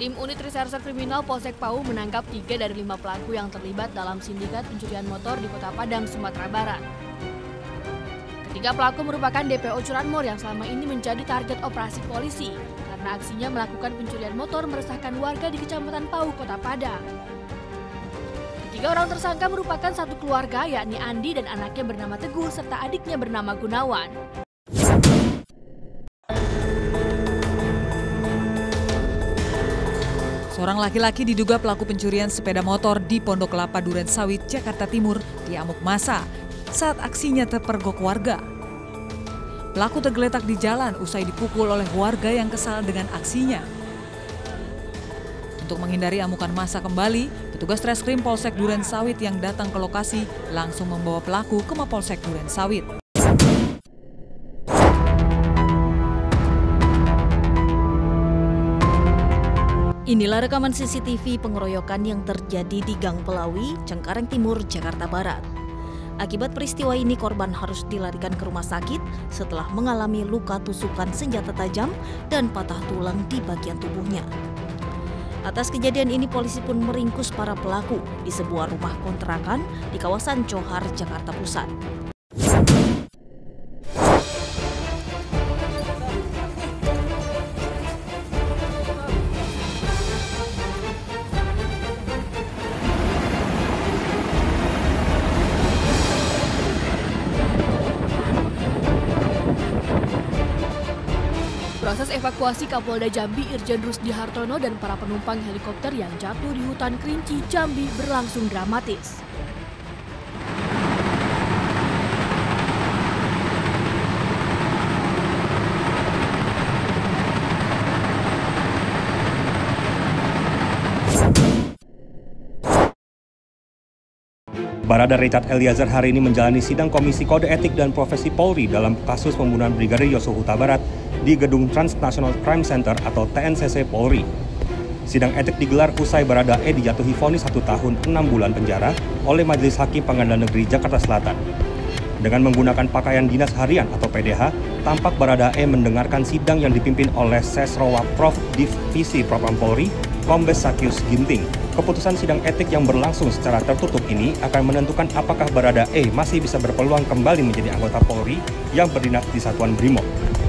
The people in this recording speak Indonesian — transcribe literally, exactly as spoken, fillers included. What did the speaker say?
Tim Unit Reserse Kriminal Polsek Pau menangkap tiga dari lima pelaku yang terlibat dalam sindikat pencurian motor di Kota Padang, Sumatera Barat. Ketiga pelaku merupakan D P O Curanmor yang selama ini menjadi target operasi polisi karena aksinya melakukan pencurian motor meresahkan warga di Kecamatan Pau, Kota Padang. Ketiga orang tersangka merupakan satu keluarga, yakni Andi dan anaknya bernama Teguh serta adiknya bernama Gunawan. Seorang laki-laki diduga pelaku pencurian sepeda motor di Pondok Kelapa, Durensawit, Jakarta Timur diamuk massa saat aksinya terpergok warga. Pelaku tergeletak di jalan usai dipukul oleh warga yang kesal dengan aksinya. Untuk menghindari amukan massa kembali, petugas Reskrim Polsek Durensawit yang datang ke lokasi langsung membawa pelaku ke Mapolsek Durensawit. Inilah rekaman C C T V pengeroyokan yang terjadi di Gang Pelawi, Cengkareng Timur, Jakarta Barat. Akibat peristiwa ini korban harus dilarikan ke rumah sakit setelah mengalami luka tusukan senjata tajam dan patah tulang di bagian tubuhnya. Atas kejadian ini polisi pun meringkus para pelaku di sebuah rumah kontrakan di kawasan Johar, Jakarta Pusat. Proses evakuasi Kapolda Jambi Irjen Rusdi Hartono dan para penumpang helikopter yang jatuh di hutan Kerinci, Jambi berlangsung dramatis. Bharada Richard Eliezer hari ini menjalani sidang Komisi Kode Etik dan Profesi Polri dalam kasus pembunuhan Brigadir Yosua Hutabarat di Gedung Transnational Crime Center atau T N C C Polri. Sidang etik digelar usai Barada E dijatuhi vonis satu tahun enam bulan penjara oleh Majelis Hakim Pengadilan Negeri Jakarta Selatan. Dengan menggunakan pakaian dinas harian atau P D H, tampak Barada E mendengarkan sidang yang dipimpin oleh Sesrowa Profesor Divisi Propam Polri, Kombes Saktius Ginting. Keputusan sidang etik yang berlangsung secara tertutup ini akan menentukan apakah Barada E masih bisa berpeluang kembali menjadi anggota Polri yang berdinas di Satuan Brimob.